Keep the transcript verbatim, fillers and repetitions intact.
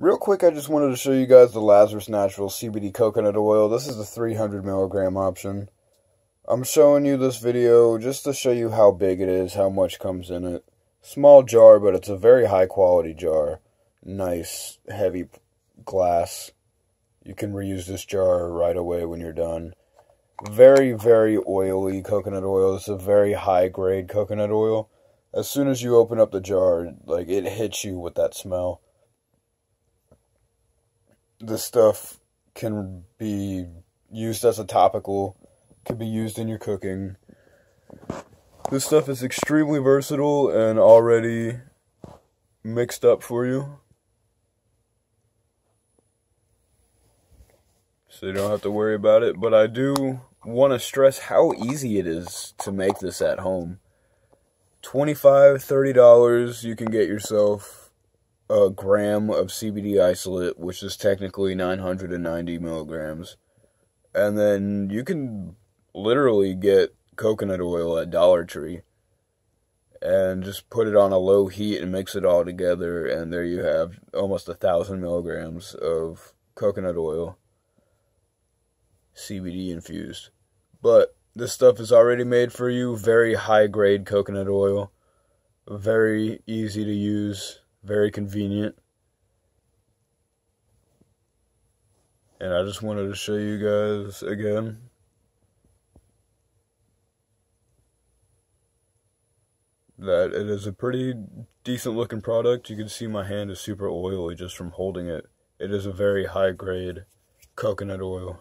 Real quick, I just wanted to show you guys the Lazarus Naturals C B D Coconut Oil. This is the three hundred milligram option. I'm showing you this video just to show you how big it is, how much comes in it. Small jar, but it's a very high quality jar. Nice, heavy glass. You can reuse this jar right away when you're done. Very, very oily coconut oil. It's a very high grade coconut oil. As soon as you open up the jar, like, it hits you with that smell. This stuff can be used as a topical, can be used in your cooking. This stuff is extremely versatile and already mixed up for you, so you don't have to worry about it. But I do want to stress how easy it is to make this at home. twenty-five dollars, thirty dollars, you can get yourself a gram of C B D isolate, which is technically nine hundred ninety milligrams. And then you can literally get coconut oil at Dollar Tree and just put it on a low heat and mix it all together, and there you have almost a thousand milligrams of coconut oil, C B D infused. But this stuff is already made for you. Very high grade coconut oil, very easy to use, very convenient. And I just wanted to show you guys again. That it is a pretty decent looking product. You can see my hand is super oily just from holding it. It is a very high grade coconut oil.